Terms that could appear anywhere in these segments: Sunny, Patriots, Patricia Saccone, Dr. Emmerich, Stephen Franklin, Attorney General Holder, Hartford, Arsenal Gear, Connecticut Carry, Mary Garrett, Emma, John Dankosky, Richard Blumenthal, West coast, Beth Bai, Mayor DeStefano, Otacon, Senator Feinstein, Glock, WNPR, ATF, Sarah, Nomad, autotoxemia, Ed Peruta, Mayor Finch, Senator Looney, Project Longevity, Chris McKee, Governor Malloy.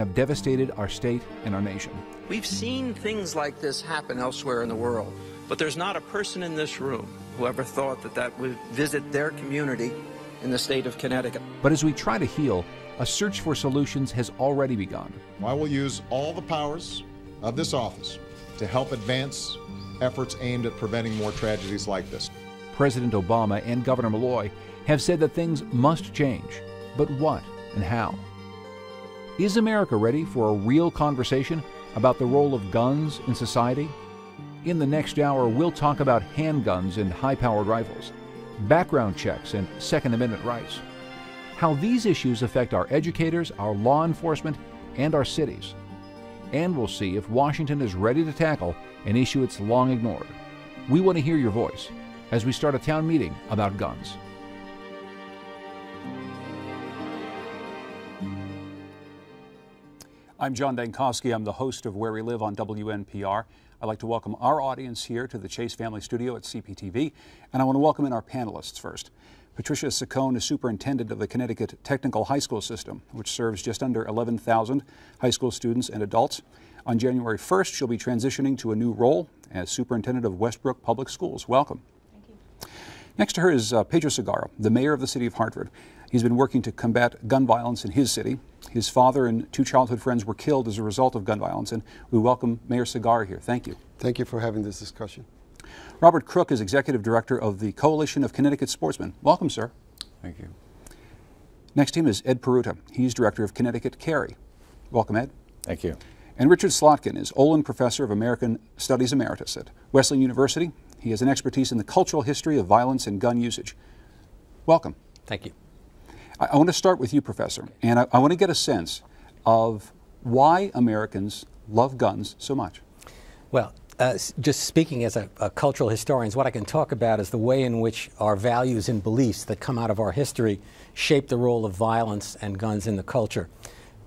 have devastated our state and our nation. We've seen things like this happen elsewhere in the world, but there's not a person in this room who ever thought that that would visit their community in the state of Connecticut. But as we try to heal, a search for solutions has already begun. I will use all the powers of this office to help advance efforts aimed at preventing more tragedies like this. President Obama and Governor Malloy have said that things must change, but what and how? Is America ready for a real conversation about the role of guns in society? In the next hour, we'll talk about handguns and high-powered rifles, background checks and Second Amendment rights, how these issues affect our educators, our law enforcement, and our cities. And we'll see if Washington is ready to tackle an issue it's long ignored. We want to hear your voice as we start a town meeting about guns. I'm John Dankosky. I'm the host of Where We Live on WNPR. I'd like to welcome our audience here to the Chase Family Studio at CPTV, and I want to welcome in our panelists first. Patricia Saccone is superintendent of the Connecticut Technical High School System, which serves just under 11,000 high school students and adults. On January 1st, she'll be transitioning to a new role as superintendent of Westbrook Public Schools. Welcome. Thank you. Next to her is Pedro Cigarro, the mayor of the city of Hartford. He's been working to combat gun violence in his city. His father and two childhood friends were killed as a result of gun violence, and we welcome Mayor Cigarro here. Thank you. Thank you for having this discussion. Robert Crook is executive director of the Coalition of Connecticut Sportsmen. Welcome, sir. Thank you. Next to him is Ed Peruta. He's director of Connecticut Carry. Welcome, Ed. Thank you. And Richard Slotkin is Olin Professor of American Studies Emeritus at Wesleyan University. He has an expertise in the cultural history of violence and gun usage. Welcome. Thank you. I want to start with you, Professor, and I want to get a sense of why Americans love guns so much. Well, just speaking as a cultural historian, what I can talk about is the way in which our values and beliefs that come out of our history shape the role of violence and guns in the culture.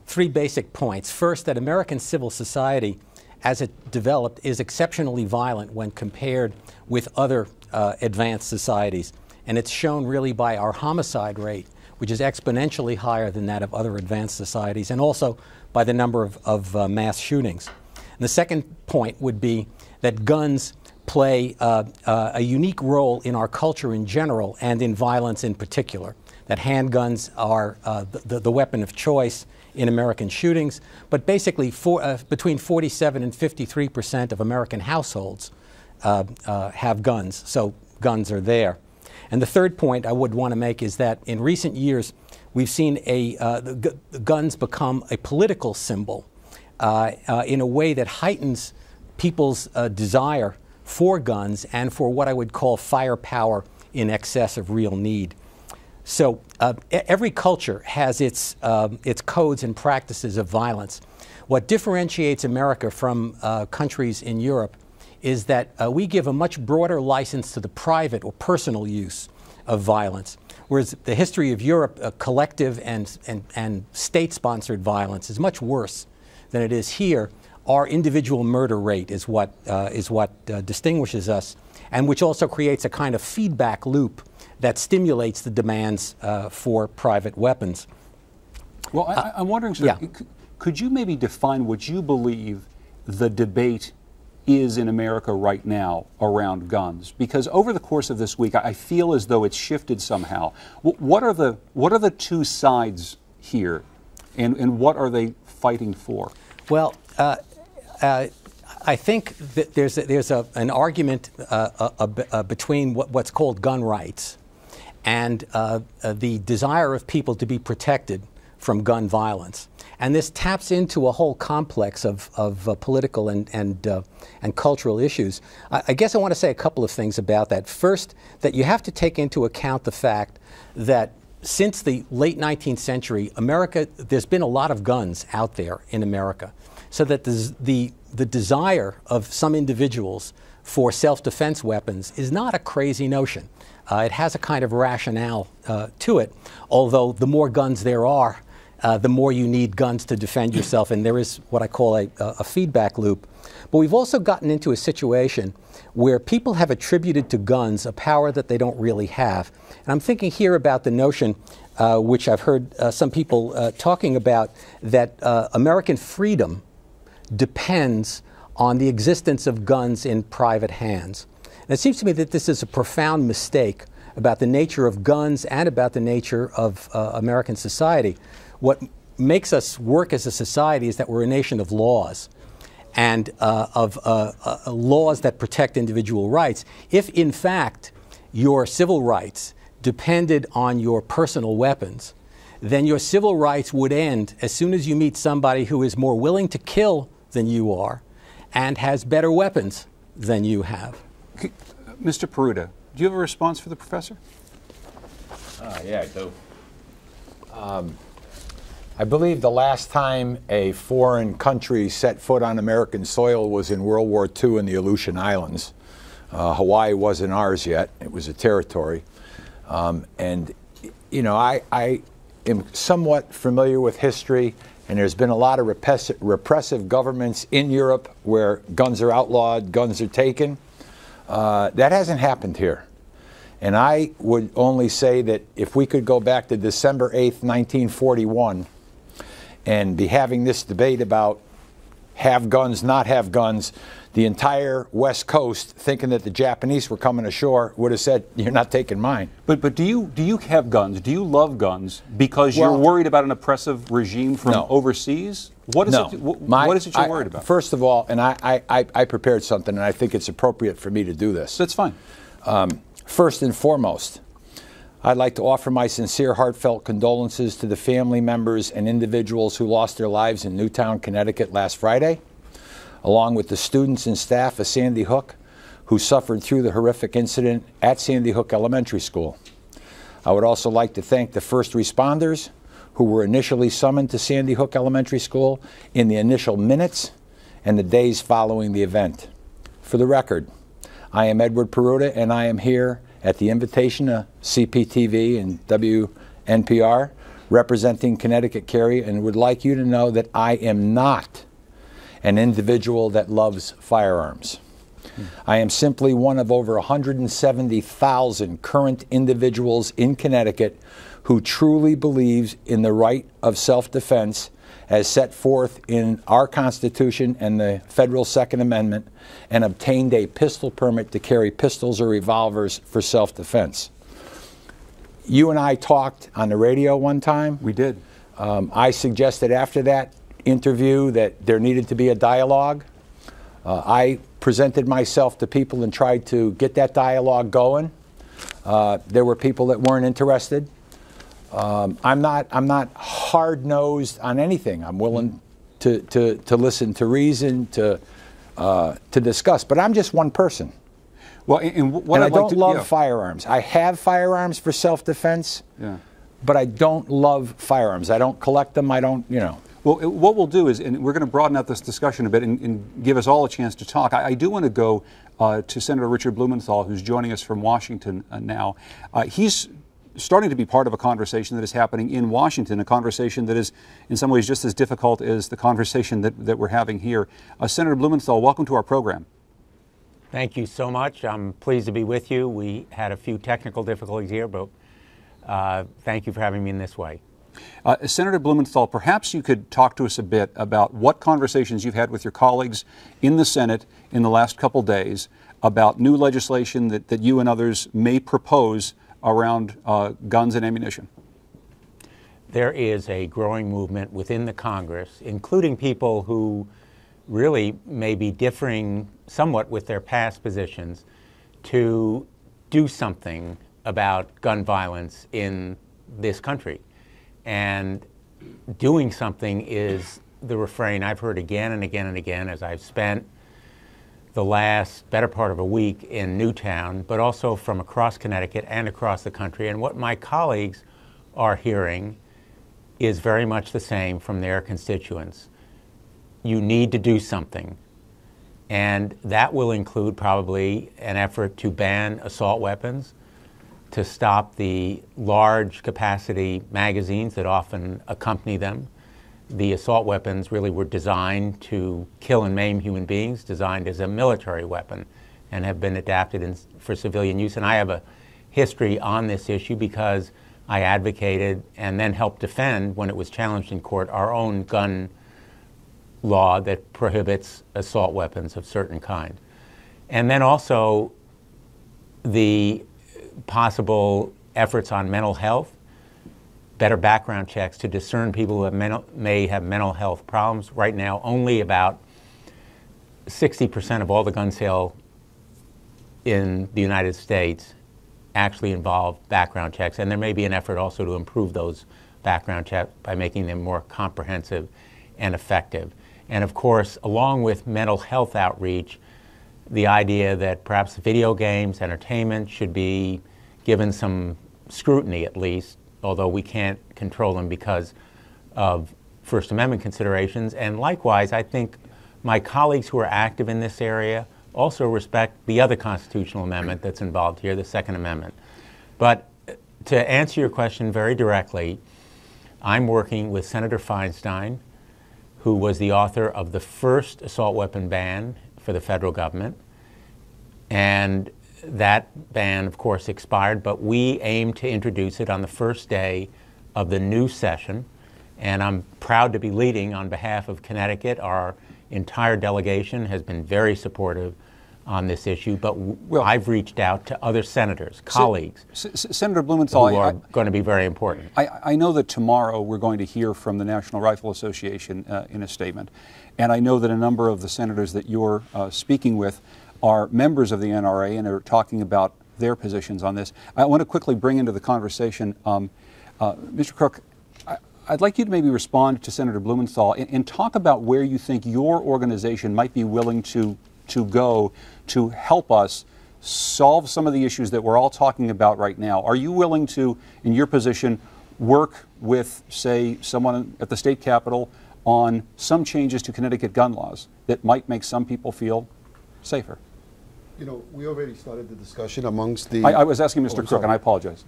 Three basic points. First, that American civil society, as it developed, is exceptionally violent when compared with other advanced societies. And it's shown really by our homicide rate, which is exponentially higher than that of other advanced societies, and also by the number of mass shootings. And the second point would be that guns play a unique role in our culture in general and in violence in particular, that handguns are the weapon of choice in American shootings, but basically between 47% and 53% of American households have guns, so guns are there. And the third point I would want to make is that in recent years we've seen guns become a political symbol in a way that heightens people's desire for guns and for what I would call firepower in excess of real need. So every culture has its codes and practices of violence. What differentiates America from countries in Europe is that we give a much broader license to the private or personal use of violence, whereas the history of Europe, collective and state-sponsored violence is much worse than it is here. Our individual murder rate is what distinguishes us, and which also creates a kind of feedback loop that stimulates the demands for private weapons. Well, I'm wondering, sir, yeah. Could you maybe define what you believe the debate is in America right now around guns? Because over the course of this week, I feel as though it's shifted somehow. What are the two sides here, and what are they fighting for? Well, I think that there's an argument between what's called gun rights and the desire of people to be protected from gun violence. And this taps into a whole complex of political and cultural issues. I guess I want to say a couple of things about that. First, that you have to take into account the fact that since the late 19th century, America, there's been a lot of guns out there in America. So that the desire of some individuals for self-defense weapons is not a crazy notion. It has a kind of rationale to it, although the more guns there are, the more you need guns to defend yourself, and there is what I call a feedback loop. But we've also gotten into a situation where people have attributed to guns a power that they don't really have. And I'm thinking here about the notion, which I've heard some people talking about, that American freedom depends on the existence of guns in private hands. And it seems to me that this is a profound mistake about the nature of guns and about the nature of American society. What makes us work as a society is that we're a nation of laws, and of laws that protect individual rights. If, in fact, your civil rights depended on your personal weapons, then your civil rights would end as soon as you meet somebody who is more willing to kill than you are and has better weapons than you have. Mr. Peruta, do you have a response for the professor? Yeah, I do. I believe the last time a foreign country set foot on American soil was in World War II in the Aleutian Islands. Hawaii wasn't ours yet. It was a territory. And, you know, I am somewhat familiar with history, and there's been a lot of repressive governments in Europe where guns are outlawed, guns are taken. That hasn't happened here. And I would only say that if we could go back to December 8th, 1941, and be having this debate about have guns, not have guns, the entire West Coast, thinking that the Japanese were coming ashore, would have said, you're not taking mine. But do you have guns? Do you love guns because you're worried about an oppressive regime from overseas? What is it you're worried about? First of all, and I prepared something, and I think it's appropriate for me to do this. That's fine. First and foremost, I'd like to offer my sincere, heartfelt condolences to the family members and individuals who lost their lives in Newtown, Connecticut last Friday, along with the students and staff of Sandy Hook who suffered through the horrific incident at Sandy Hook Elementary School. I would also like to thank the first responders who were initially summoned to Sandy Hook Elementary School in the initial minutes and the days following the event. For the record, I am Edward Peruta, and I am here at the invitation of CPTV and WNPR, representing Connecticut Carry, and would like you to know that I am not an individual that loves firearms. I am simply one of over 170,000 current individuals in Connecticut who truly believes in the right of self-defense as set forth in our Constitution and the federal Second Amendment, and obtained a pistol permit to carry pistols or revolvers for self-defense. You and I talked on the radio one time. We did. I suggested after that interview that there needed to be a dialogue. I presented myself to people and tried to get that dialogue going. There were people that weren't interested. I'm not hard-nosed on anything. I'm willing to listen to reason, to discuss, but I'm just one person. Well, and I don't love firearms. I have firearms for self-defense, but I don't love firearms. I don't collect them. I don't, you know. Well, what we'll do is, and we're going to broaden out this discussion a bit and give us all a chance to talk. I do want to go to Senator Richard Blumenthal, who's joining us from Washington now. He's starting to be part of a conversation that is happening in Washington, a conversation that is in some ways just as difficult as the conversation that we're having here. Senator Blumenthal, welcome to our program. Thank you so much. I'm pleased to be with you. We had a few technical difficulties here, but thank you for having me in this way. Senator Blumenthal, perhaps you could talk to us a bit about what conversations you've had with your colleagues in the Senate in the last couple days about new legislation that you and others may propose around guns and ammunition. There is a growing movement within the Congress, including people who really may be differing somewhat with their past positions, to do something about gun violence in this country. And doing something is the refrain I've heard again and again and again as I've spent the last better part of a week in Newtown, but also from across Connecticut and across the country. And what my colleagues are hearing is very much the same from their constituents. You need to do something. And that will include probably an effort to ban assault weapons, to stop the large capacity magazines that often accompany them. The assault weapons really were designed to kill and maim human beings, designed as a military weapon, and have been adapted for civilian use. And I have a history on this issue because I advocated and then helped defend, when it was challenged in court, our own gun law that prohibits assault weapons of certain kind. And then also the possible efforts on mental health, better background checks to discern people who have may have mental health problems. Right now, only about 60% of all the gun sales in the United States actually involve background checks, and there may be an effort also to improve those background checks by making them more comprehensive and effective. And of course, along with mental health outreach, the idea that perhaps video games, entertainment should be given some scrutiny at least, although we can't control them because of First Amendment considerations. And likewise, I think my colleagues who are active in this area also respect the other constitutional amendment that's involved here, the Second Amendment. But to answer your question very directly, I'm working with Senator Feinstein, who was the author of the first assault weapon ban for the federal government. And that ban, of course, expired, but we aim to introduce it on the first day of the new session. And I'm proud to be leading on behalf of Connecticut. Our entire delegation has been very supportive on this issue, but I've reached out to other senators, colleagues, Senator Blumenthal, who are going to be very important. I know that tomorrow we're going to hear from the National Rifle Association in a statement, and I know that a number of the senators that you're speaking with are members of the NRA and are talking about their positions on this. I want to quickly bring into the conversation, Mr. Crook, I'd like you to maybe respond to Senator Blumenthal and talk about where you think your organization might be willing to go to help us solve some of the issues that we're all talking about right now. Are you willing to, in your position, work with, say, someone at the state capitol on some changes to Connecticut gun laws that might make some people feel safer? You know, we already started the discussion amongst the... I was asking Mr. Crook, and I apologize.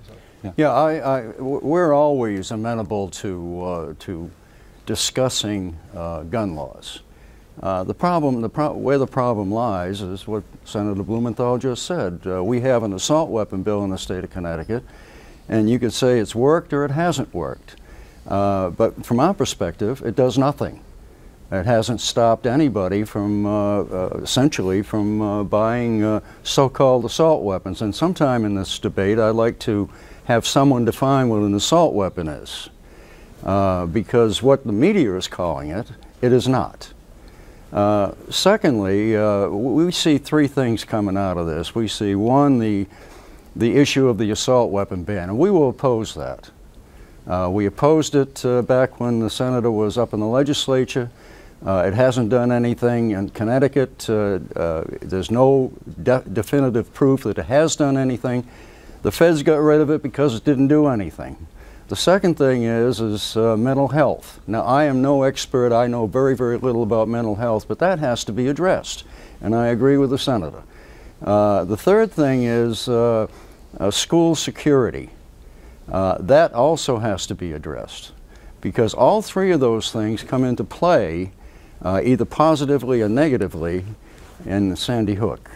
Yeah, we're always amenable to discussing gun laws. Where the problem lies is what Senator Blumenthal just said. We have an assault weapon bill in the state of Connecticut, and you could say it's worked or it hasn't worked. But from our perspective, it does nothing. It hasn't stopped anybody from, essentially, from buying so-called assault weapons. And sometime in this debate, I'd like to have someone define what an assault weapon is, because what the media is calling it, it is not. Secondly, we see three things coming out of this. We see, one, the issue of the assault weapon ban, and we will oppose that. We opposed it back when the senator was up in the legislature. It hasn't done anything in Connecticut. There's no definitive proof that it has done anything. The feds got rid of it because it didn't do anything. The second thing is mental health. Now, I am no expert. I know very, very little about mental health, but that has to be addressed, and I agree with the senator. The third thing is school security. That also has to be addressed, because all three of those things come into play, either positively or negatively, in Sandy Hook.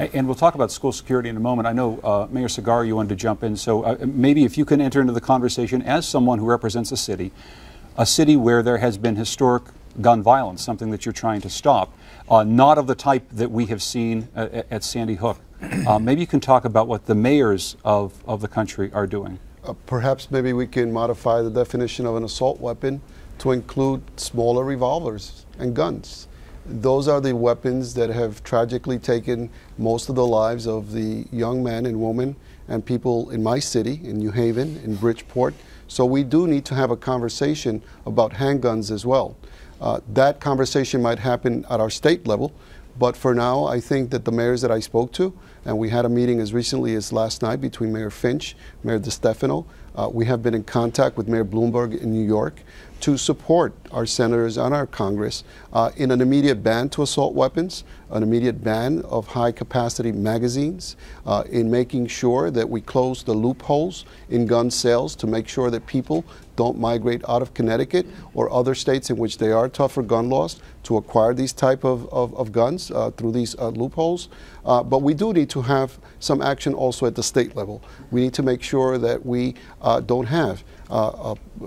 And we'll talk about school security in a moment. I know, Mayor Cigarro, you wanted to jump in, so maybe if you can enter into the conversation as someone who represents a city where there has been historic gun violence, something that you're trying to stop, not of the type that we have seen at Sandy Hook. Maybe you can talk about what the mayors of the country are doing. Perhaps maybe we can modify the definition of an assault weapon to include smaller revolvers and guns. Those are the weapons that have tragically taken most of the lives of the young men and women and people in my city, in New Haven, in Bridgeport. So we do need to have a conversation about handguns as well. That conversation might happen at our state level, but for now, I think that the mayors that I spoke to, and we had a meeting as recently as last night between Mayor Finch, Mayor DeStefano. We have been in contact with Mayor Bloomberg in New York. to support our senators and our Congress in an immediate ban to assault weapons, an immediate ban of high-capacity magazines, in making sure that we close the loopholes in gun sales to make sure that people don't migrate out of Connecticut or other states in which they are tougher gun laws to acquire these type of guns through these loopholes. But we do need to have some action also at the state level. We need to make sure that we don't have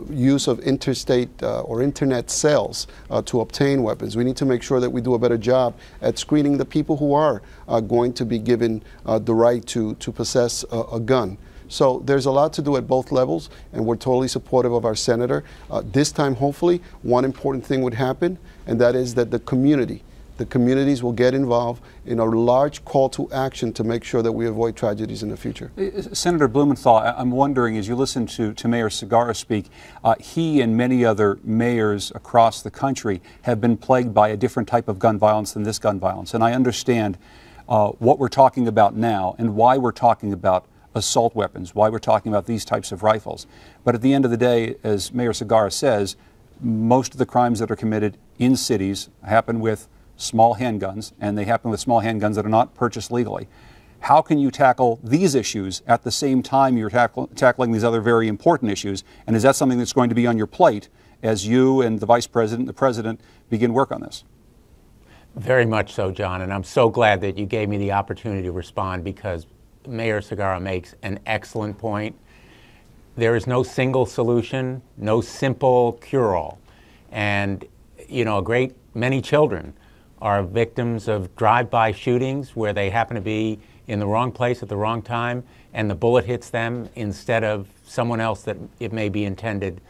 use of interstate or internet sales to obtain weapons. We need to make sure that we do a better job at screening the people who are going to be given the right to possess a gun. So there's a lot to do at both levels, and we're totally supportive of our senator. This time, hopefully, one important thing would happen, and that is that the communities will get involved in a large call to action to make sure that we avoid tragedies in the future. Senator Blumenthal, I'm wondering, as you listen to Mayor Cigarro speak, he and many other mayors across the country have been plagued by a different type of gun violence than this gun violence. And I understand what we're talking about now and why we're talking about assault weapons, why we're talking about these types of rifles. But at the end of the day, as Mayor Cigarro says, most of the crimes that are committed in cities happen with small handguns, and they happen with small handguns that are not purchased legally. How can you tackle these issues at the same time you're tackling these other very important issues? And is that something that's going to be on your plate as you and the Vice President and the President begin work on this? Very much so, John, and I'm so glad that you gave me the opportunity to respond, because Mayor Cigarro makes an excellent point. There is no single solution, no simple cure-all. And, you know, a great many children are victims of drive-by shootings where they happen to be in the wrong place at the wrong time and the bullet hits them instead of someone else that it may be intended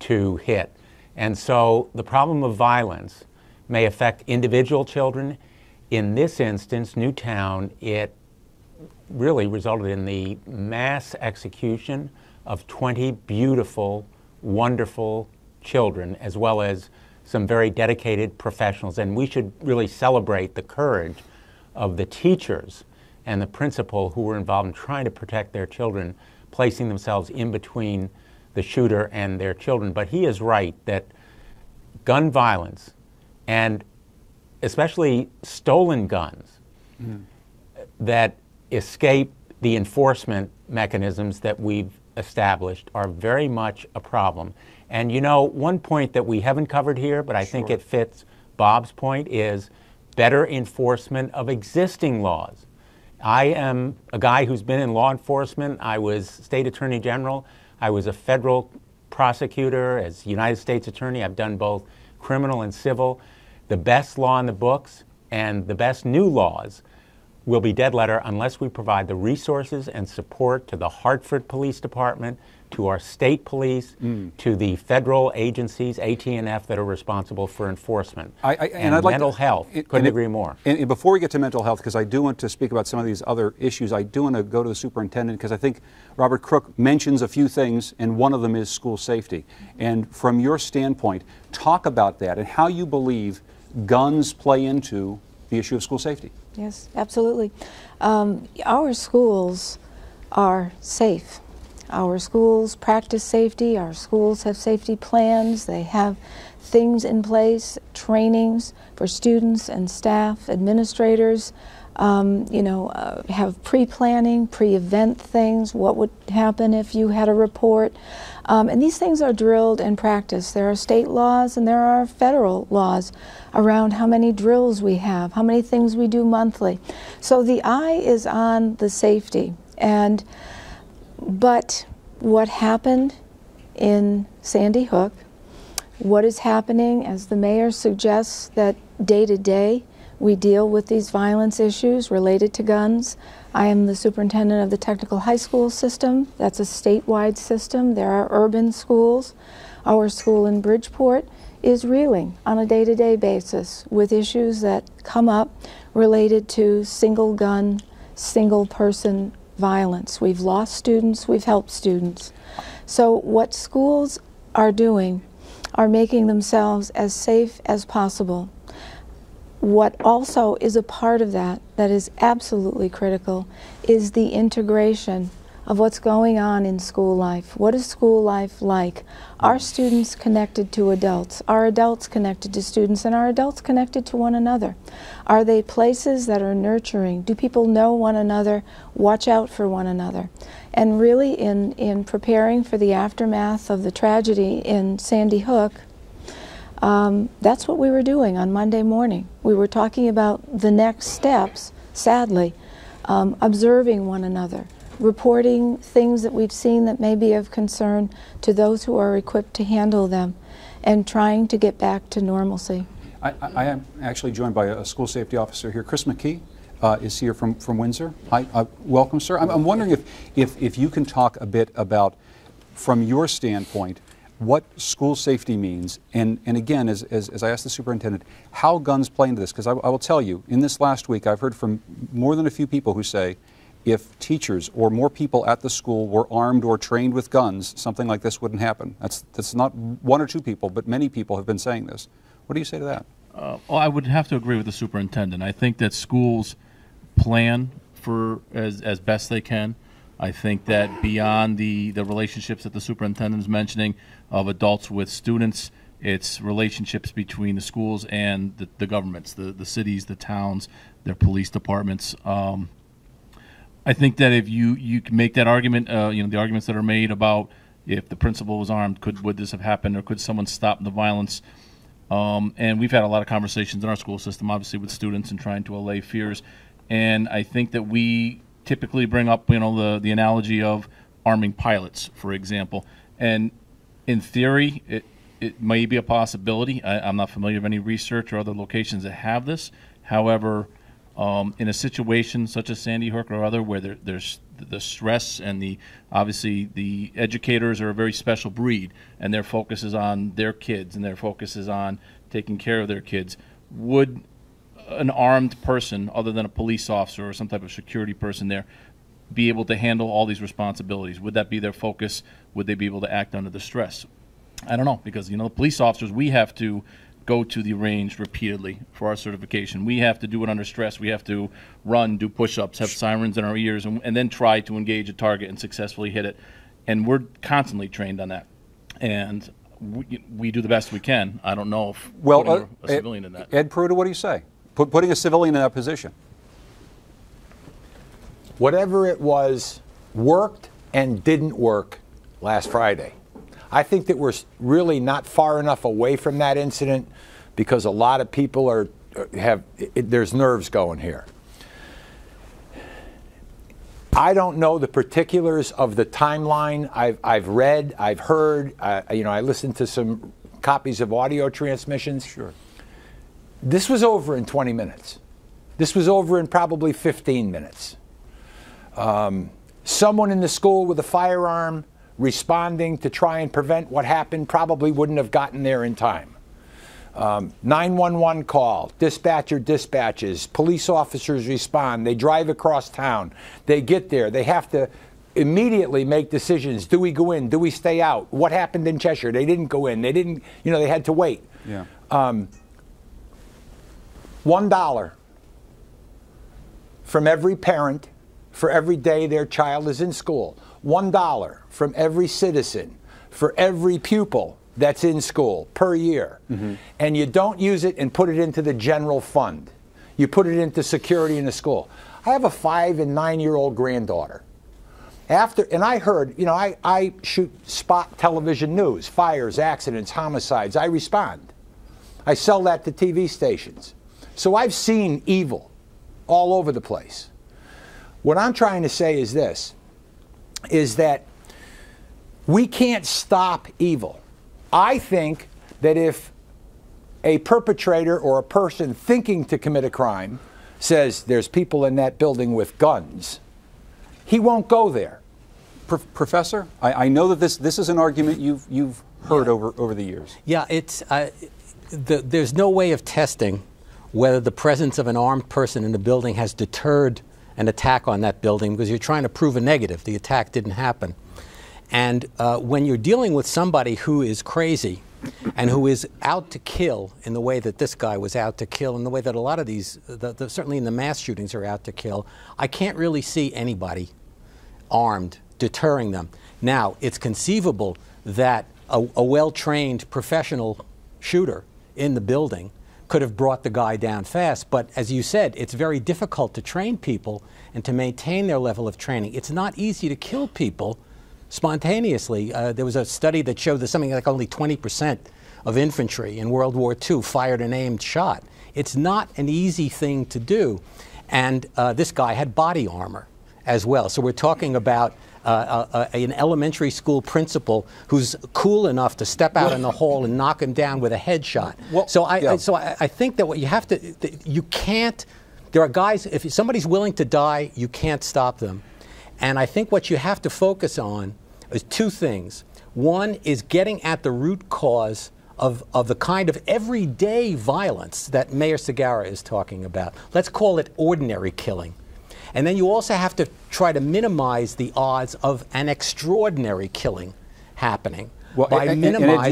to hit. And so the problem of violence may affect individual children. In this instance, Newtown, it really resulted in the mass execution of 20 beautiful, wonderful children, as well as some very dedicated professionals, and we should really celebrate the courage of the teachers and the principal who were involved in trying to protect their children, placing themselves in between the shooter and their children. But he is right that gun violence, and especially stolen guns that escape the enforcement mechanisms that we've established, are very much a problem. And you know, one point that we haven't covered here, but I think it fits Bob's point, is better enforcement of existing laws. I am a guy who's been in law enforcement. I was state attorney general. I was a federal prosecutor as United States attorney. I've done both criminal and civil. The best law in the books and the best new laws will be dead letter unless we provide the resources and support to the Hartford Police Department, to our state police, to the federal agencies, ATF, that are responsible for enforcement. And mental health. Couldn't agree more. And before we get to mental health, because I do want to speak about some of these other issues, I do want to go to the superintendent, because I think Robert Crook mentions a few things, and one of them is school safety. And from your standpoint, talk about that and how you believe guns play into the issue of school safety. Yes, absolutely. Our schools are safe. Our schools practice safety. Our schools have safety plans. They have things in place, trainings for students and staff, administrators, have pre-planning, pre-event things, what would happen if you had a report. And these things are drilled and practiced. There are state laws and there are federal laws around how many drills we have, how many things we do monthly. So the eye is on the safety. But what happened in Sandy Hook, what is happening, as the mayor suggests, that day to day we deal with these violence issues related to guns. I am the superintendent of the Technical High School System. That's a statewide system. There are urban schools. Our school in Bridgeport is reeling on a day-to-day basis with issues that come up related to single gun, single person violence. We've lost students, we've helped students. So what schools are doing are making themselves as safe as possible. What also is a part of that is absolutely critical is the integration of what's going on in school life. What is school life like? Are students connected to adults? Are adults connected to students? And are adults connected to one another? Are they places that are nurturing? Do people know one another, watch out for one another? And really in preparing for the aftermath of the tragedy in Sandy Hook, that's what we were doing on Monday morning. We were talking about the next steps, sadly, observing one another, reporting things that we've seen that may be of concern to those who are equipped to handle them, and trying to get back to normalcy. I am actually joined by a school safety officer here. Chris McKee is here from Windsor. Hi, welcome, sir. I'm wondering if you can talk a bit about, from your standpoint, what school safety means, and again, as I asked the superintendent, how guns play into this, because I will tell you, in this last week, I've heard from more than a few people who say, if teachers or more people at the school were armed or trained with guns, something like this wouldn't happen. That's not one or two people, but many people have been saying this. What do you say to that? I would have to agree with the superintendent. I think that schools plan for as best they can. I think that beyond the relationships that the superintendent is mentioning of adults with students, it's relationships between the schools and the governments, the cities, the towns, their police departments. I think that if you can make that argument, you know, the arguments that are made about if the principal was armed, would this have happened, or could someone stop the violence? And we've had a lot of conversations in our school system, obviously, with students and trying to allay fears. And I think that we typically bring up, you know, the analogy of arming pilots, for example. And in theory, it may be a possibility. I'm not familiar with any research or other locations that have this. However, in a situation such as Sandy Hook or other, where there's the stress and obviously the educators are a very special breed, and their focus is on their kids and their focus is on taking care of their kids, would an armed person, other than a police officer or some type of security person there, be able to handle all these responsibilities? Would that be their focus? Would they be able to act under the stress? I don't know, because, you know, the police officers, we have to go to the range repeatedly for our certification. We have to do it under stress. We have to run, do push-ups, have sirens in our ears, and then try to engage a target and successfully hit it. And we're constantly trained on that. And we do the best we can. I don't know if a civilian in that. Ed Peruta, what do you say? Putting a civilian in that position. Whatever it was worked and didn't work last Friday. I think that we're really not far enough away from that incident, because a lot of people there's nerves going here. I don't know the particulars of the timeline. I've read, I've heard, you know, I listened to some copies of audio transmissions. Sure. This was over in 20 minutes. This was over in probably 15 minutes. Someone in the school with a firearm responding to try and prevent what happened probably wouldn't have gotten there in time. 911 call, dispatcher dispatches, police officers respond, they drive across town, they get there, they have to immediately make decisions. Do we go in? Do we stay out? What happened in Cheshire? They didn't go in. They didn't, you know, they had to wait. Yeah. $1 from every parent for every day their child is in school. $1 from every citizen for every pupil that's in school per year. Mm-hmm. And you don't use it and put it into the general fund. You put it into security in the school. I have a 5- and 9-year-old granddaughter. And I heard, you know, I shoot spot television news, fires, accidents, homicides. I respond. I sell that to TV stations. So I've seen evil all over the place. What I'm trying to say is this, is that we can't stop evil. I think that if a perpetrator or a person thinking to commit a crime says there's people in that building with guns, he won't go there. Professor, I know that this is an argument you've heard over the years. Yeah, it's there's no way of testing whether the presence of an armed person in the building has deterred an attack on that building, because you're trying to prove a negative. The attack didn't happen. And when you're dealing with somebody who is crazy and who is out to kill in the way that this guy was out to kill, in the way that a lot of these, certainly in the mass shootings, are out to kill, I can't really see anybody armed deterring them. Now, it's conceivable that a well-trained professional shooter in the building could have brought the guy down fast, but as you said, it's very difficult to train people and to maintain their level of training. It's not easy to kill people spontaneously. There was a study that showed that something like only 20% of infantry in World War II fired an aimed shot. It's not an easy thing to do, and this guy had body armor as well. So we're talking about an elementary school principal who's cool enough to step out in the hall and knock him down with a headshot. Well, so I think that what you have to, you can't, there are guys, if somebody's willing to die, you can't stop them. And I think what you have to focus on is two things. One is getting at the root cause of the kind of everyday violence that Mayor Cigarro is talking about. Let's call it ordinary killing. And then you also have to try to minimize the odds of an extraordinary killing happening. Well, by minimizing, by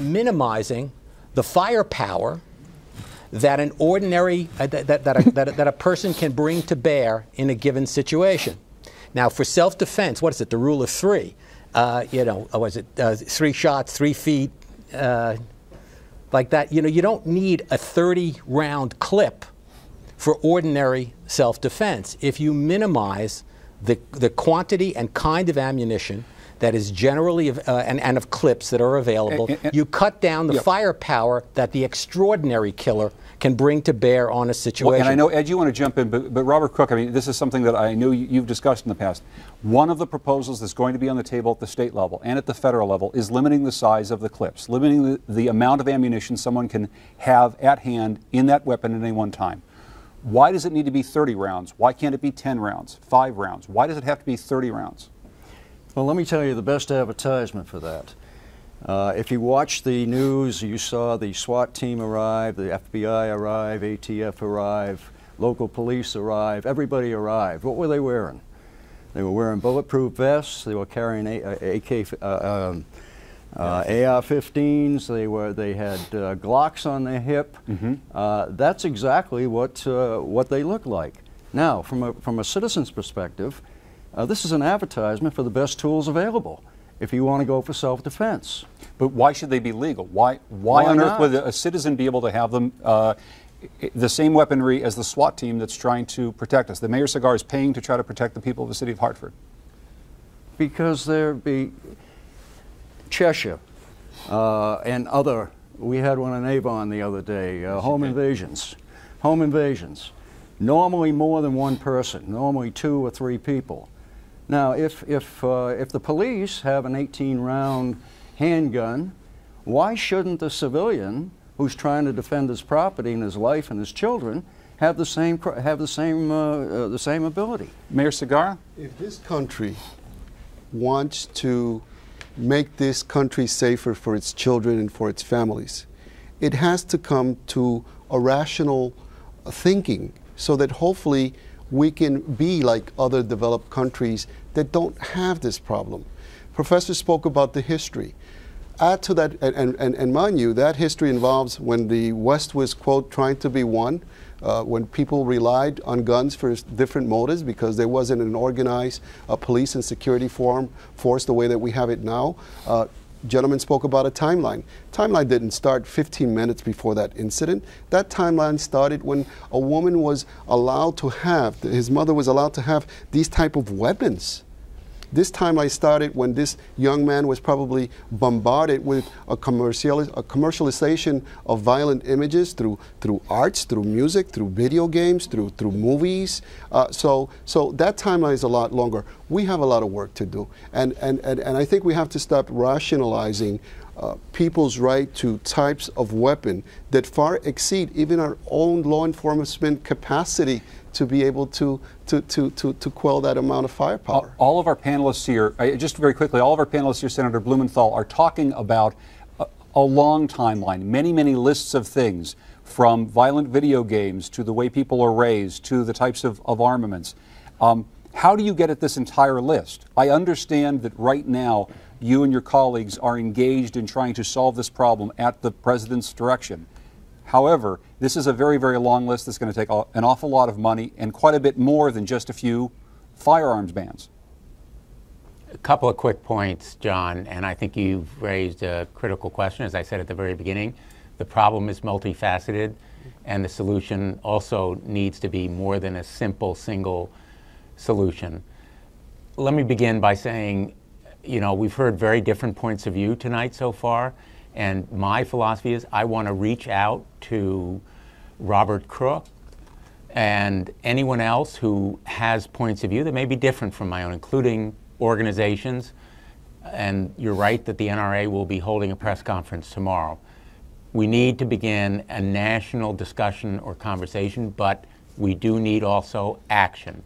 minimizing the firepower that an ordinary that a person can bring to bear in a given situation. Now, for self-defense, what is it? The rule of three. You know, was it 3 shots, 3 feet? Like that, you know, you don't need a 30-round clip for ordinary self-defense. If you minimize the quantity and kind of ammunition that is generally, and of clips that are available, you cut down the firepower that the extraordinary killer can bring to bear on a situation. Well, and I know, Ed, you want to jump in, but Robert Crook, I mean, this is something that I know you've discussed in the past. One of the proposals that's going to be on the table at the state level and at the federal level is limiting the size of the clips, limiting the amount of ammunition someone can have at hand in that weapon at any one time. Why does it need to be 30 rounds? Why can't it be 10 rounds, 5 rounds? Why does it have to be 30 rounds? Well, let me tell you the best advertisement for that. If you watched the news, you saw the SWAT team arrive, the FBI arrive, ATF arrive, local police arrive, everybody arrived. What were they wearing? They were wearing bulletproof vests, they were carrying AR-15s, they had Glocks on their hip. Mm-hmm. That's exactly what they look like. Now, from a citizen's perspective, this is an advertisement for the best tools available if you want to go for self-defense. But why should they be legal? Why on earth would a citizen be able to have them the same weaponry as the SWAT team that's trying to protect us? The Mayor Cigarro is paying to try to protect the people of the city of Hartford. Because there be Cheshire and other, we had one in Avon the other day, home invasions. Normally more than one person, normally 2 or 3 people. Now, if the police have an 18-round handgun, why shouldn't the civilian who's trying to defend his property and his life and his children have the same ability? Mayor Cigarro? If this country wants to make this country safer for its children and for its families, it has to come to a rational thinking so that hopefully we can be like other developed countries that don't have this problem. Professor spoke about the history. Add to that, and mind you, that history involves when the West was, quote, trying to be one, when people relied on guns for different motives because there wasn't an organized police and security force the way that we have it now. Gentleman spoke about a timeline. Timeline didn't start 15 minutes before that incident. That timeline started when a woman was allowed to have, his mother was allowed to have these type of weapons. This timeline started when this young man was probably bombarded with a commercialization of violent images through arts, through music, through video games, through movies. So that timeline is a lot longer. We have a lot of work to do. And I think we have to stop rationalizing people's right to types of weapon that far exceed even our own law enforcement capacity to be able to quell that amount of firepower. All of our panelists here, just very quickly, all of our panelists here, Senator Blumenthal, are talking about a long timeline, many, many lists of things, from violent video games to the way people are raised to the types of armaments. How do you get at this entire list? I understand that right now you and your colleagues are engaged in trying to solve this problem at the president's direction. However, this is a very, very long list that's going to take an awful lot of money and quite a bit more than just a few firearms bans. A couple of quick points, John, and I think you've raised a critical question, as I said at the very beginning. The problem is multifaceted, and the solution also needs to be more than a simple single solution. Let me begin by saying, you know, we've heard very different points of view tonight so far, and my philosophy is I want to reach out to Robert Crook and anyone else who has points of view that may be different from my own, including organizations. And you're right that the NRA will be holding a press conference tomorrow. We need to begin a national discussion or conversation, but we do need also action.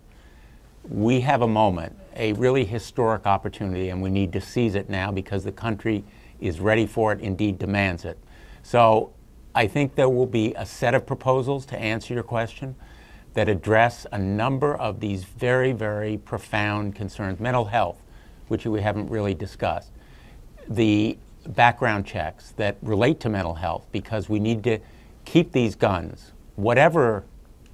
We have a moment, a really historic opportunity, and we need to seize it now because the country is ready for it, indeed demands it. So I think there will be a set of proposals, to answer your question, that address a number of these very, very profound concerns. Mental health, which we haven't really discussed. The background checks that relate to mental health, because we need to keep these guns, whatever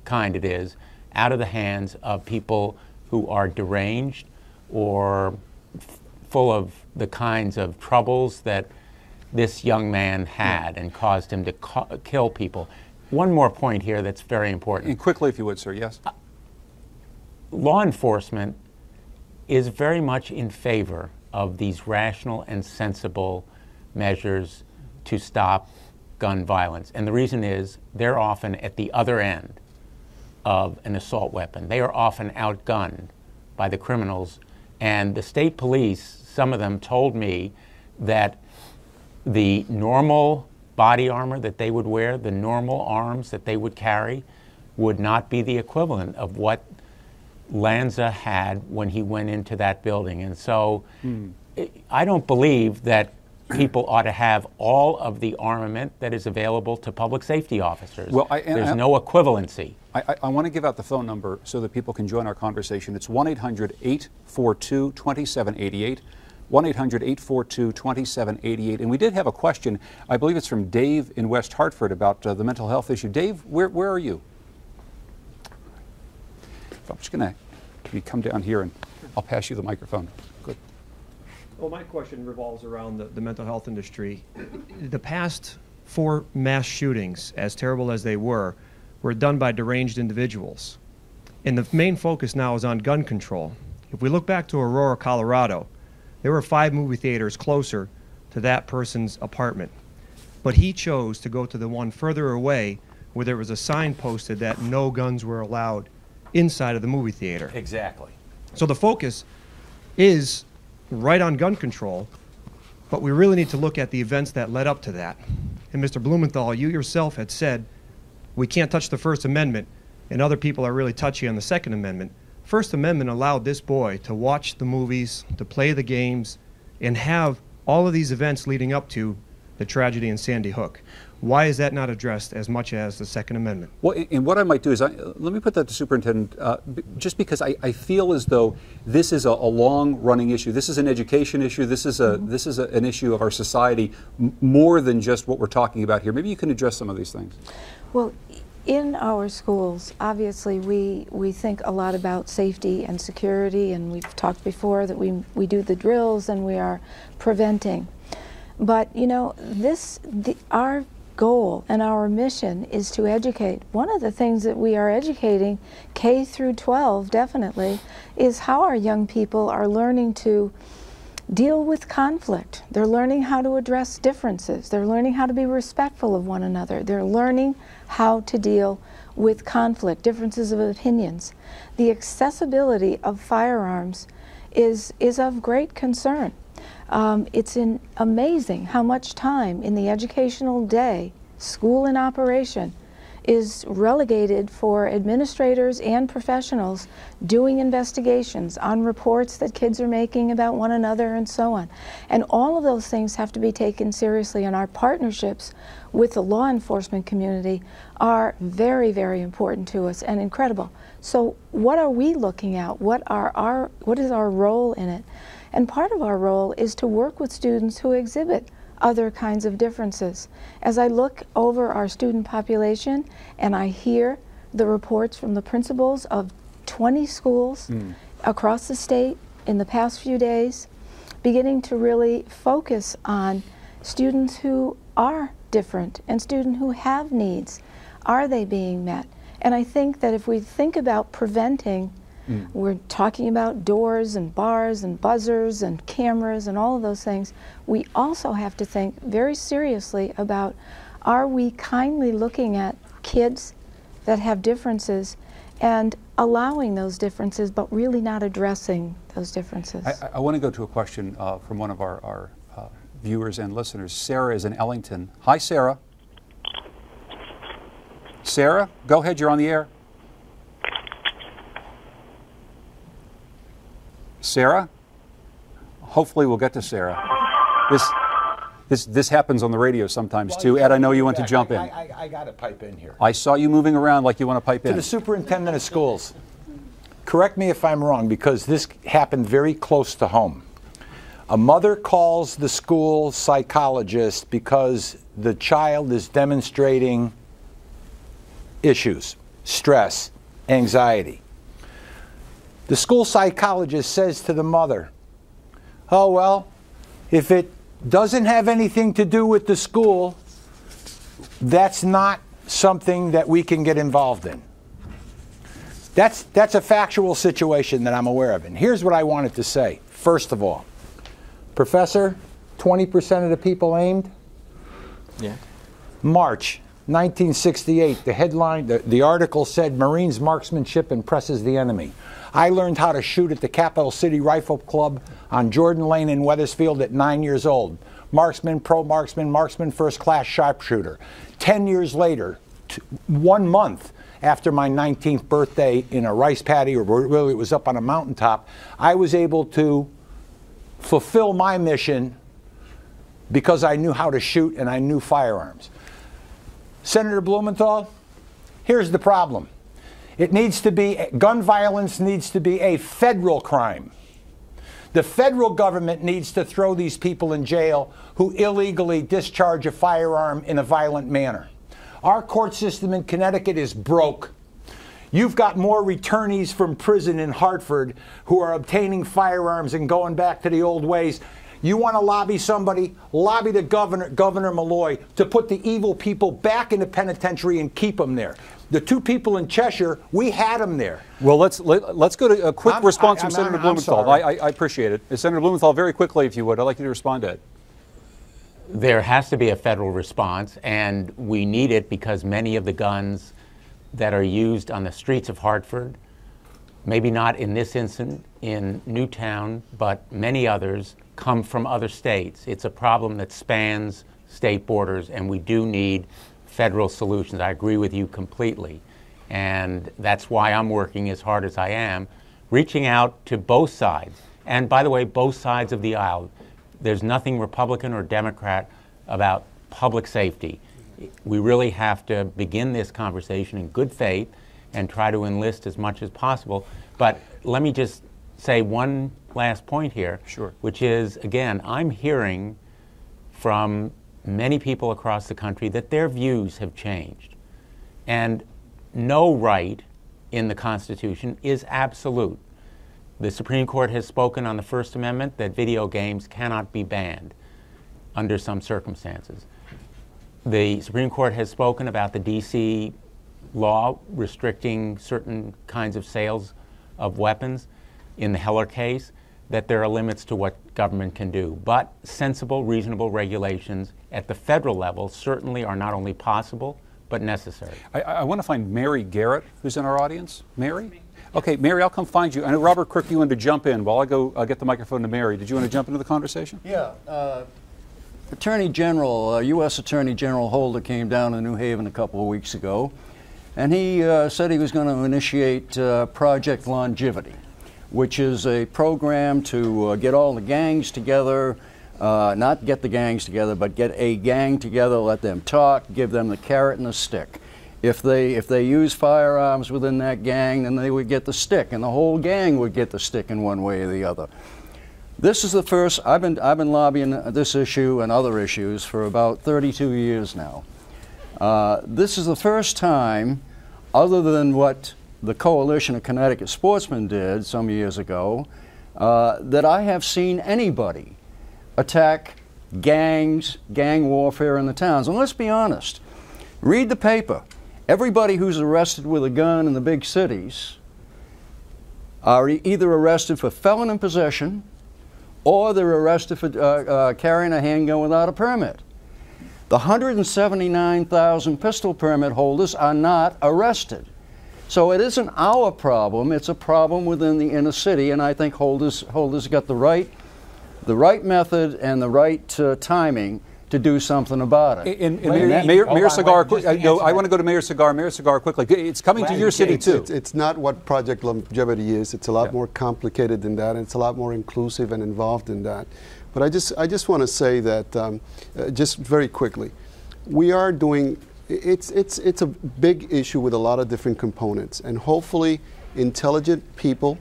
kind it is, out of the hands of people who are deranged or full of the kinds of troubles that this young man had and caused him to kill people. One more point here that's very important. And quickly, if you would, sir, yes. Law enforcement is very much in favor of these rational and sensible measures to stop gun violence. And the reason is they're often at the other end of an assault weapon. They are often outgunned by the criminals. And the state police, some of them, told me that the normal body armor that they would wear, the normal arms that they would carry, would not be the equivalent of what Lanza had when he went into that building. And so I don't believe that people ought to have all of the armament that is available to public safety officers. Well, there's no equivalency. I want to give out the phone number so that people can join our conversation. It's 1-800-842-2788. 1-800-842-2788. And we did have a question. I believe it's from Dave in West Hartford about the mental health issue. Dave, where are you? I'm just going to come down here, and I'll pass you the microphone. Good. Well, my question revolves around the mental health industry. The past 4 mass shootings, as terrible as they were done by deranged individuals. And the main focus now is on gun control. If we look back to Aurora, Colorado, there were 5 movie theaters closer to that person's apartment. But he chose to go to the one further away where there was a sign posted that no guns were allowed inside of the movie theater. Exactly. So the focus is right on gun control, but we really need to look at the events that led up to that. And Mr. Blumenthal, you yourself had said, we can't touch the First Amendment, and other people are really touchy on the Second Amendment. First Amendment allowed this boy to watch the movies, to play the games, and have all of these events leading up to the tragedy in Sandy Hook. Why is that not addressed as much as the Second Amendment? Well, and what I might do is, let me put that to Superintendent, just because I feel as though this is a long-running issue. This is an education issue. This is, an issue of our society more than just what we're talking about here. Maybe you can address some of these things. Well, in our schools, obviously, we think a lot about safety and security, and we've talked before that we do the drills and we are preventing. But, you know, our goal and our mission is to educate. One of the things that we are educating, K through 12 definitely, is how our young people are learning to deal with conflict. They're learning how to address differences. They're learning how to be respectful of one another. They're learning how to deal with conflict, differences of opinions. The accessibility of firearms is of great concern. It's amazing how much time in the educational day, school in operation, is relegated for administrators and professionals doing investigations on reports that kids are making about one another and so on. And all of those things have to be taken seriously, and our partnerships with the law enforcement community are very, very important to us and incredible. So what are we looking at? What is our role in it? And part of our role is to work with students who exhibit other kinds of differences. As I look over our student population and I hear the reports from the principals of 20 schools across the state in the past few days, beginning to really focus on students who are different and students who have needs. Are they being met? And I think that if we think about preventing, we're talking about doors and bars and buzzers and cameras and all of those things, we also have to think very seriously about, are we kindly looking at kids that have differences and allowing those differences, but really not addressing those differences? I want to go to a question from one of our viewers and listeners. Sarah is in Ellington. Hi, Sarah. Sarah, go ahead. You're on the air. Sarah? Hopefully we'll get to Sarah. This happens on the radio sometimes, too. Ed, I know you want to jump in. I got to pipe in here. I saw you moving around like you want to pipe in. To the superintendent of schools. Correct me if I'm wrong, because this happened very close to home. A mother calls the school psychologist because the child is demonstrating issues, stress, anxiety. The school psychologist says to the mother, oh, well, if it doesn't have anything to do with the school, that's not something that we can get involved in. That's a factual situation that I'm aware of. And here's what I wanted to say. First of all, Professor, 20% of the people aimed? Yeah. March 1968, the headline, the article said, Marines' marksmanship impresses the enemy. I learned how to shoot at the Capital City Rifle Club on Jordan Lane in Weathersfield at 9 years old. Marksman, pro marksman, marksman, first class sharpshooter. 10 years later, 1 month after my 19th birthday in a rice paddy, or really it was up on a mountaintop, I was able to fulfill my mission because I knew how to shoot and I knew firearms. Senator Blumenthal, here's the problem. It needs to be, gun violence needs to be a federal crime. The federal government needs to throw these people in jail who illegally discharge a firearm in a violent manner. Our court system in Connecticut is broke. You've got more returnees from prison in Hartford who are obtaining firearms and going back to the old ways. You want to lobby somebody, lobby the Governor Malloy to put the evil people back in the penitentiary and keep them there. The two people in Cheshire, we had them there. Well, let's go to a quick response from Senator Blumenthal. I appreciate it. Senator Blumenthal, very quickly, if you would, I'd like you to respond to it. There has to be a federal response, and we need it because many of the guns that are used on the streets of Hartford, maybe not in this incident in Newtown, but many others, come from other states. It's a problem that spans state borders, and we do need federal solutions. I agree with you completely, and that's why I'm working as hard as I am, reaching out to both sides. And by the way, both sides of the aisle. There's nothing Republican or Democrat about public safety. We really have to begin this conversation in good faith and try to enlist as much as possible. But let me just say one last point here, sure, which is, again, I'm hearing from many people across the country that their views have changed. And no right in the Constitution is absolute. The Supreme Court has spoken on the First Amendment that video games cannot be banned under some circumstances. The Supreme Court has spoken about the DC law restricting certain kinds of sales of weapons in the Heller case, that there are limits to what government can do. But sensible, reasonable regulations at the federal level certainly are not only possible, but necessary. I want to find Mary Garrett, who's in our audience. Mary? Okay, Mary, I'll come find you. I know, Robert Crook, you wanted to jump in. While I go get the microphone to Mary, did you want to jump into the conversation? Yeah. Attorney General, U.S. Attorney General Holder came down to New Haven a couple of weeks ago, and he said he was going to initiate Project Longevity, which is a program to get all the gangs together, not get the gangs together, but get a gang together, let them talk, give them the carrot and the stick. If they use firearms within that gang, then they would get the stick, and the whole gang would get the stick in one way or the other. This is the first, I've been lobbying this issue and other issues for about 32 years now. This is the first time, other than what the Coalition of Connecticut Sportsmen did some years ago, that I have seen anybody attack gangs, gang warfare in the towns. And let's be honest, read the paper. Everybody who's arrested with a gun in the big cities are either arrested for felon in possession, or they're arrested for carrying a handgun without a permit. The 179,000 pistol permit holders are not arrested. So it isn't our problem, it's a problem within the inner city, and I think holders got the right method and the right timing to do something about it. Mayor Cigarro, I want to go to Mayor Cigarro. Mayor Cigarro, quickly. It's coming to your city, too. It's not what Project Longevity is. It's a lot more complicated than that, and it's a lot more inclusive and involved in that. But I just want to say that, just very quickly, we are doing, it's a big issue with a lot of different components, and hopefully intelligent people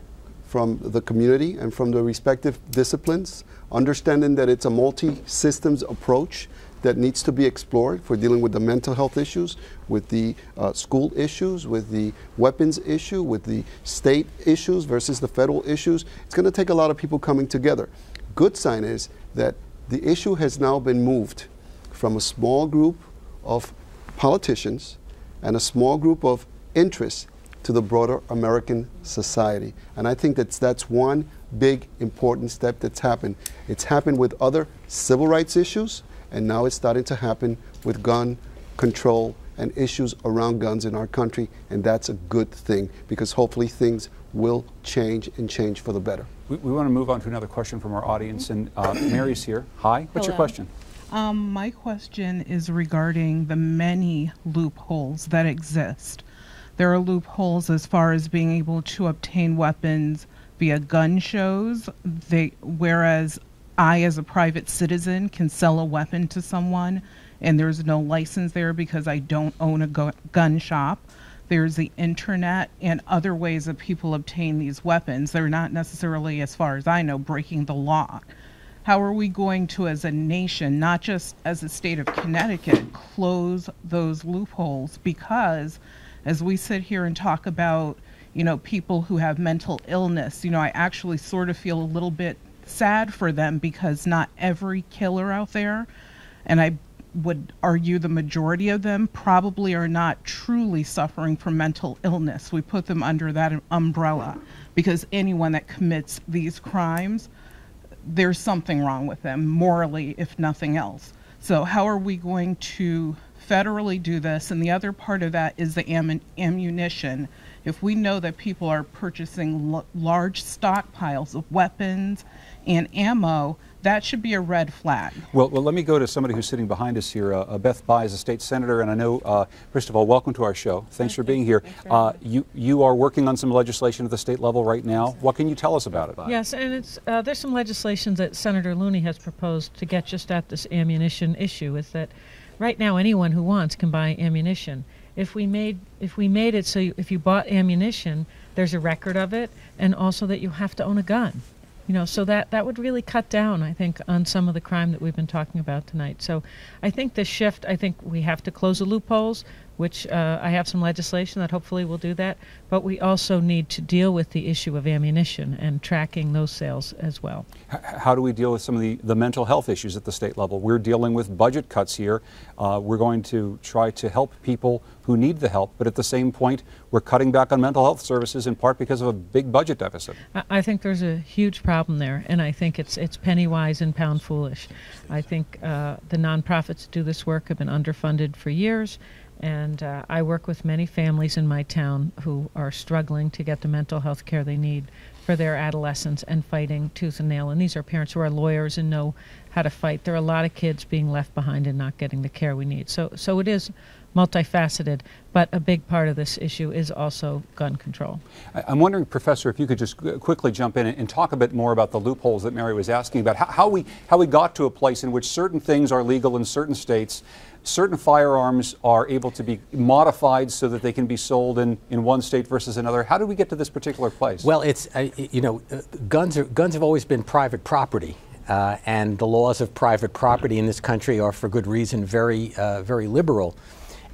from the community and from the respective disciplines, understanding that it's a multi-systems approach that needs to be explored for dealing with the mental health issues, with the school issues, with the weapons issue, with the state issues versus the federal issues. It's going to take a lot of people coming together. Good sign is that the issue has now been moved from a small group of politicians and a small group of interests to the broader American society. And I think that's one big important step that's happened. It's happened with other civil rights issues, and now it's starting to happen with gun control and issues around guns in our country, and that's a good thing, because hopefully things will change and change for the better. We want to move on to another question from our audience, and Mary's here. Hi, what's your question? My question is regarding the many loopholes that exist. There are loopholes as far as being able to obtain weapons via gun shows, whereas I, as a private citizen, can sell a weapon to someone, and there's no license there because I don't own a gun shop. There's the internet and other ways that people obtain these weapons. They're not necessarily, as far as I know, breaking the law. How are we going to, as a nation, not just as a state of Connecticut, close those loopholes? Because as we sit here and talk about, you know, people who have mental illness, you know, I actually sort of feel a little bit sad for them, because not every killer out there, and I would argue the majority of them, probably are not truly suffering from mental illness. We put them under that umbrella because anyone that commits these crimes, there's something wrong with them morally, if nothing else. So how are we going to federally do this? And the other part of that is the ammunition. If we know that people are purchasing large stockpiles of weapons and ammo, that should be a red flag. Well, let me go to somebody who's sitting behind us here. Beth Bai is a state senator, and I know, first of all, welcome to our show. Thanks for being here. You are working on some legislation at the state level right now. What can you tell us about it, Bai? Yes, and it's, there's some legislation that Senator Looney has proposed to get just at this ammunition issue, is that right now anyone who wants can buy ammunition. If we made it so if you bought ammunition, there's a record of it, and also that you have to own a gun. You know, so that would really cut down, I think, on some of the crime that we've been talking about tonight. So I think the shift, I think we have to close the loopholes, which I have some legislation that hopefully will do that. But we also need to deal with the issue of ammunition and tracking those sales as well. How do we deal with some of the mental health issues at the state level? We're dealing with budget cuts here. We're going to try to help people who need the help, but at the same point, we're cutting back on mental health services in part because of a big budget deficit. I think there's a huge problem there, and I think it's penny wise and pound foolish. I think the nonprofits that do this work have been underfunded for years, and I work with many families in my town who are struggling to get the mental health care they need for their adolescents and fighting tooth and nail. And these are parents who are lawyers and know how to fight. There are a lot of kids being left behind and not getting the care we need. So it is multifaceted, but a big part of this issue is also gun control. I'm wondering, Professor, if you could just quickly jump in and talk a bit more about the loopholes that Mary was asking about, how we got to a place in which certain things are legal in certain states, certain firearms are able to be modified so that they can be sold in one state versus another. How do we get to this particular place? Well, it's, you know, guns have always been private property. And the laws of private property in this country are, for good reason, very, very liberal.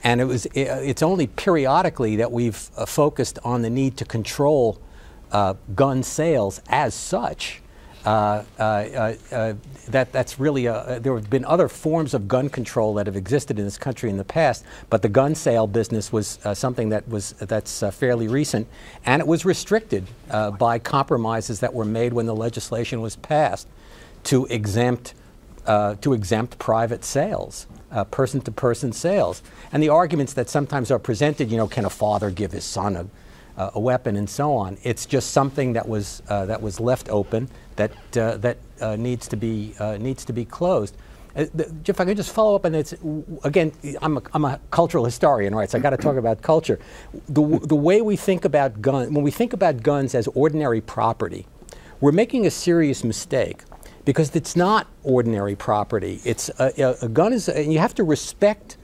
And it's only periodically that we've focused on the need to control gun sales as such. That's really there have been other forms of gun control that have existed in this country in the past, but the gun sale business was something that was fairly recent, and it was restricted by compromises that were made when the legislation was passed to exempt private sales, person-to-person sales, and the arguments that sometimes are presented, you know, can a father give his son a weapon, and so on. It's just something that was left open that needs to be closed. If I could just follow up, and it's again, I'm a cultural historian, right? So I got to talk about culture. The way we think about guns, when we think about guns as ordinary property, we're making a serious mistake, because it's not ordinary property. It's a gun is, and you have to respect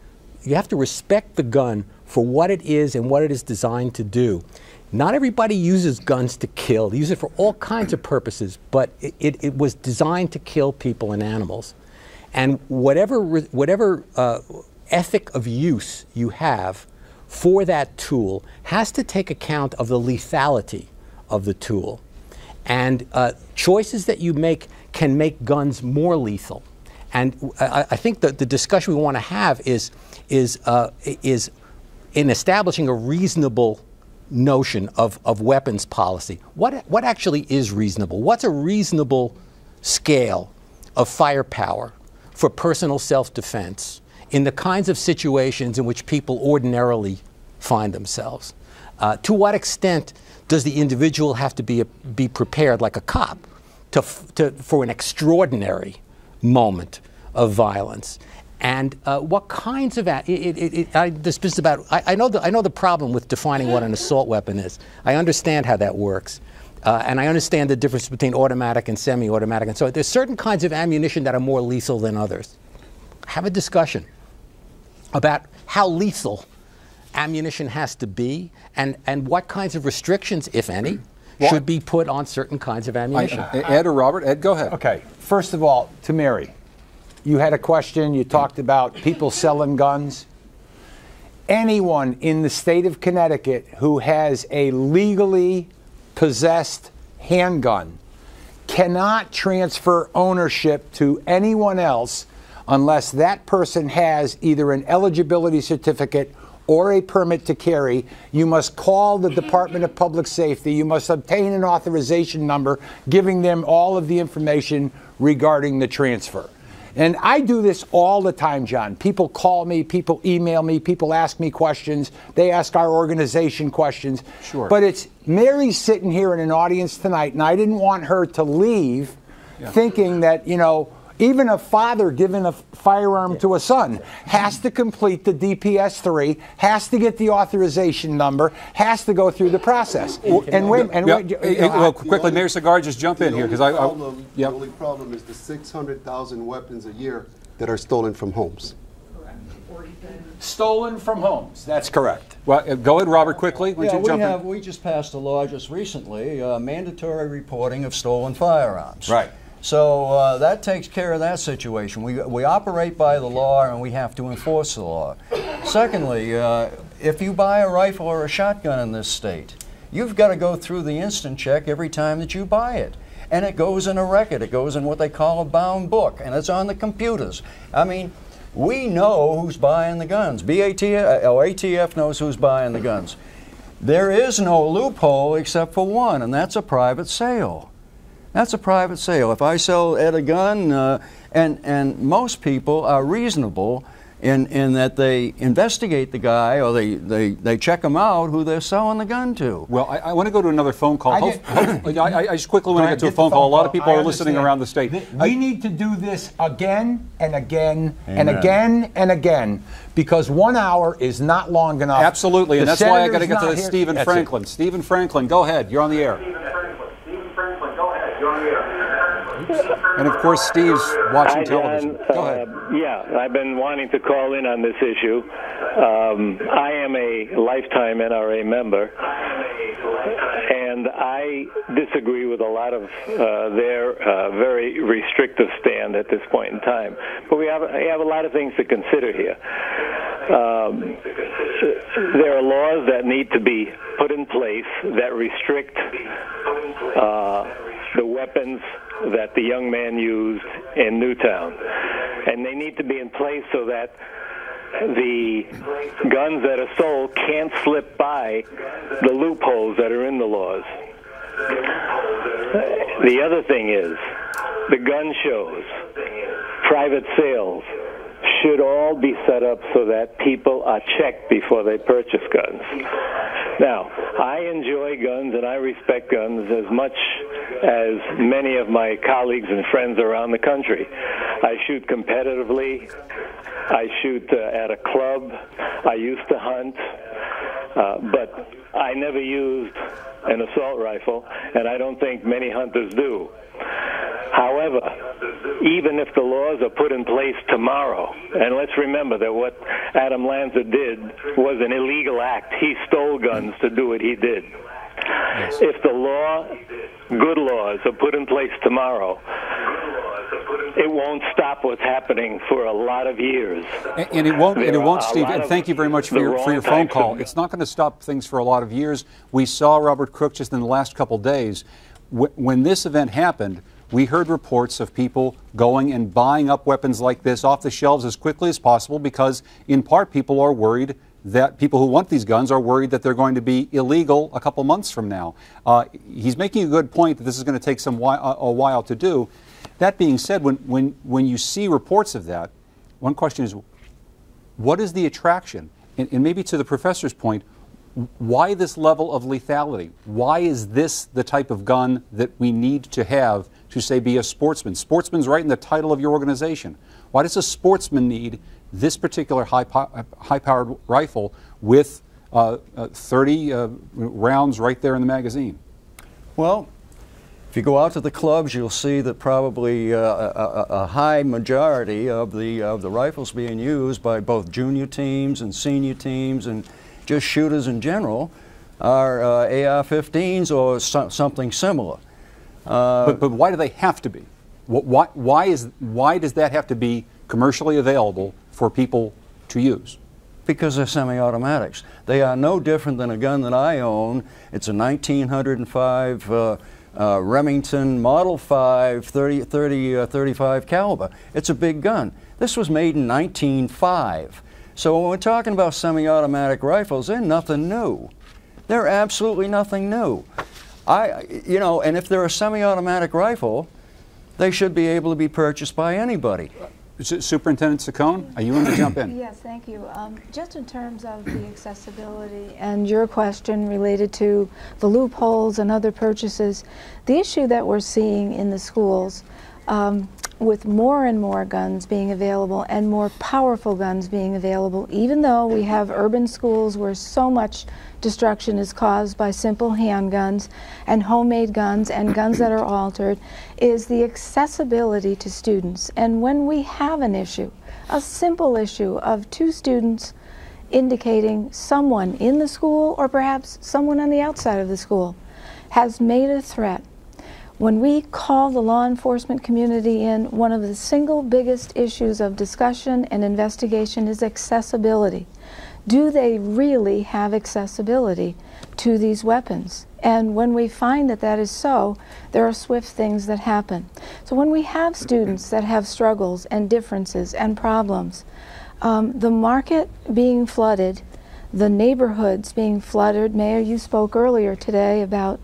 the gun for what it is and what it is designed to do. Not everybody uses guns to kill. They use it for all kinds of purposes, but it was designed to kill people and animals. And whatever ethic of use you have for that tool has to take account of the lethality of the tool. And choices that you make can make guns more lethal. And I think that the discussion we want to have is in establishing a reasonable notion of weapons policy. What actually is reasonable? What's a reasonable scale of firepower for personal self-defense in the kinds of situations in which people ordinarily find themselves? To what extent does the individual have to be prepared, like a cop, for an extraordinary moment of violence? And what kinds of this business about? I know the problem with defining what an assault weapon is. I understand how that works, and I understand the difference between automatic and semi-automatic. And so there's certain kinds of ammunition that are more lethal than others. Have a discussion about how lethal ammunition has to be, and what kinds of restrictions, if any, should be put on certain kinds of ammunition. Ed or Robert? Ed, go ahead. Okay. First of all, to Mary. You had a question, you talked about people selling guns. Anyone in the state of Connecticut who has a legally possessed handgun cannot transfer ownership to anyone else unless that person has either an eligibility certificate or a permit to carry. You must call the Department of Public Safety. You must obtain an authorization number giving them all of the information regarding the transfer. And I do this all the time, John. People call me, people email me, people ask me questions. They ask our organization questions. Sure. But it's Mary's sitting here in an audience tonight, and I didn't want her to leave thinking that, you know, even a father giving a firearm to a son has to complete the DPS-3, has to get the authorization number, has to go through the process. And quickly, Mayor Cigar, just jump in here, because the only problem is the 600,000 weapons a year that are stolen from homes. Correct. Stolen from homes. That's correct. Well, go ahead, Robert, quickly. We just passed a law just recently, mandatory reporting of stolen firearms. Right. So that takes care of that situation. We operate by the law, and we have to enforce the law. Secondly, if you buy a rifle or a shotgun in this state, you've got to go through the instant check every time that you buy it. And it goes in a record. It goes in what they call a bound book, and it's on the computers. I mean, we know who's buying the guns. ATF knows who's buying the guns. There is no loophole except for one, and that's a private sale. That's a private sale. If I sell Ed a gun, and most people are reasonable in that they investigate the guy, or they check him out who they're selling the gun to. Well, I want to go to another phone call. I just quickly want to get to a phone call. A lot of people are listening around the state. We need to do this again and again and again and again, because 1 hour is not long enough. Absolutely, and that's why I got to get to Stephen Franklin. Stephen Franklin, go ahead. You're on the air. And of course, Steve's watching television. Go ahead. Yeah, I've been wanting to call in on this issue. I am a lifetime NRA member, and I disagree with a lot of their very restrictive stand at this point in time. But we have a lot of things to consider here. There are laws that need to be put in place that restrict the weapons that the young man used in Newtown. And they need to be in place so that the guns that are sold can't slip by the loopholes that are in the laws. The other thing is, the gun shows, private sales, should all be set up so that people are checked before they purchase guns. Now, I enjoy guns and I respect guns as much as many of my colleagues and friends around the country. I shoot competitively. I shoot at a club. I used to hunt, but I never used an assault rifle, and I don't think many hunters do. However, even if the laws are put in place tomorrow, and let's remember that what Adam Lanza did was an illegal act. He stole guns to do what he did. Yes. If the law, good laws, are put in place tomorrow, it won't stop what's happening for a lot of years. And it won't, Steve, and thank you very much for your phone call. It's not going to stop things for a lot of years. We saw Robert Crook just in the last couple days. When this event happened, we heard reports of people going and buying up weapons like this off the shelves as quickly as possible because, in part, people are worried that people who want these guns are worried that they're going to be illegal a couple months from now. He's making a good point that this is going to take a while to do. That being said, when you see reports of that, one question is, what is the attraction? And maybe to the professor's point, why this level of lethality? Why is this the type of gun that we need to have to, say, be a sportsman? Sportsman's right in the title of your organization. Why does a sportsman need this particular high-powered rifle with 30 rounds right there in the magazine? Well, if you go out to the clubs, you'll see that probably a high majority of the rifles being used by both junior teams and senior teams and just shooters in general are AR-15s or something similar. But why do they have to be? Why does that have to be commercially available for people to use? Because they're semi-automatics. They are no different than a gun that I own. It's a 1905 Remington Model 5 35 caliber. It's a big gun. This was made in 1905. So when we're talking about semi-automatic rifles, they're nothing new. They're absolutely nothing new. You know, and if they're a semi-automatic rifle, they should be able to be purchased by anybody. Superintendent Saccone, are you in to jump in? Yes, thank you. Just in terms of the accessibility and your question related to the loopholes and other purchases, the issue that we're seeing in the schools with more and more guns being available and more powerful guns being available, even though we have urban schools where so much destruction is caused by simple handguns and homemade guns and guns that are altered, is the accessibility to students. And when we have an issue, a simple issue of two students indicating someone in the school or perhaps someone on the outside of the school has made a threat, when we call the law enforcement community in, one of the single biggest issues of discussion and investigation is accessibility. Do they really have accessibility to these weapons? And when we find that that is so, there are swift things that happen. So when we have students that have struggles and differences and problems, the market being flooded, the neighborhoods being flooded, Mayor, you spoke earlier today about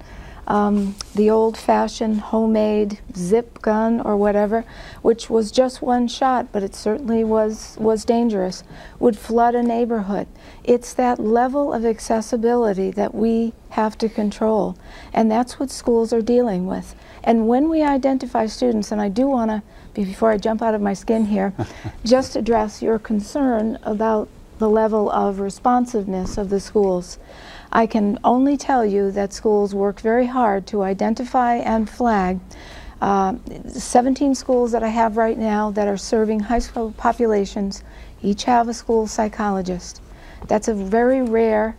the old-fashioned homemade zip gun or whatever, which was just one shot, but it certainly was dangerous, would flood a neighborhood. It's that level of accessibility that we have to control, and that's what schools are dealing with. And when we identify students, and I do want to, before I jump out of my skin here, just address your concern about the level of responsiveness of the schools. I can only tell you that schools work very hard to identify and flag 17 schools that I have right now that are serving high school populations, each have a school psychologist. That's a very rare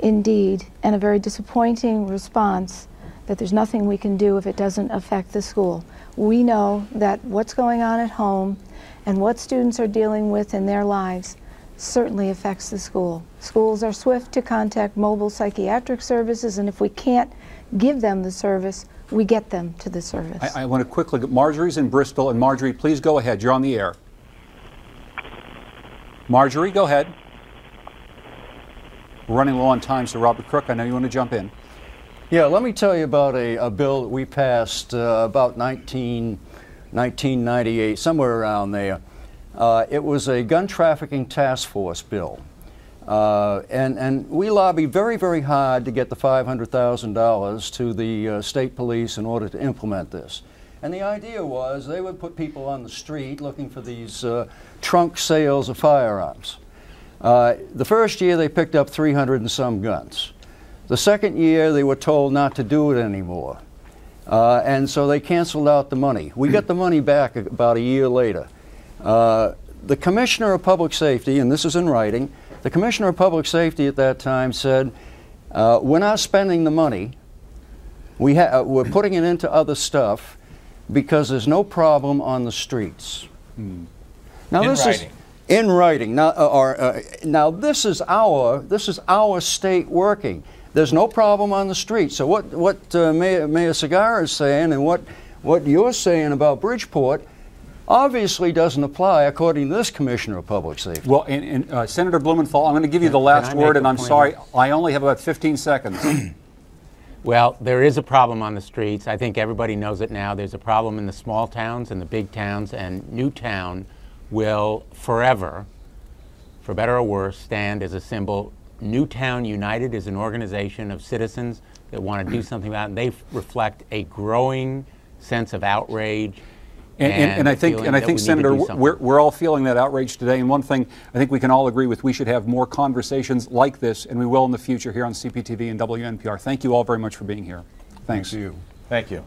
indeed and a very disappointing response that there's nothing we can do if it doesn't affect the school. We know that what's going on at home and what students are dealing with in their lives certainly affects the school. Schools are swift to contact mobile psychiatric services, and if we can't give them the service, we get them to the service. I want to quickly get Marjorie's in Bristol, and Marjorie, please go ahead. You're on the air. Marjorie, go ahead. We're running low on time, so Robert Crook, I know you want to jump in. Yeah, let me tell you about a bill that we passed about 1998, somewhere around there. It was a gun trafficking task force bill, and we lobbied very, very hard to get the $500,000 to the state police in order to implement this. And the idea was they would put people on the street looking for these trunk sales of firearms. The first year they picked up 300 and some guns. The second year they were told not to do it anymore, and so they canceled out the money. We got the money back about a year later. The Commissioner of Public Safety, and this is in writing, the Commissioner of Public Safety at that time said, we're not spending the money, we're putting it into other stuff because there's no problem on the streets. Hmm. Now, this is our state working. There's no problem on the streets. So what Mayor Cigarro is saying and what you're saying about Bridgeport obviously doesn't apply according to this Commissioner of Public Safety. Well, and Senator Blumenthal, I'm going to give you the last word, and I'm sorry, I only have about 15 seconds. Well, there is a problem on the streets. I think everybody knows it now. There's a problem in the small towns and the big towns, and Newtown will forever, for better or worse, stand as a symbol. Newtown United is an organization of citizens that want to do something about it, and they reflect a growing sense of outrage. And I think, Senator, we're all feeling that outrage today. And one thing I think we can all agree with, we should have more conversations like this, and we will in the future here on CPTV and WNPR. Thank you all very much for being here. Thanks. Thank you. Thank you.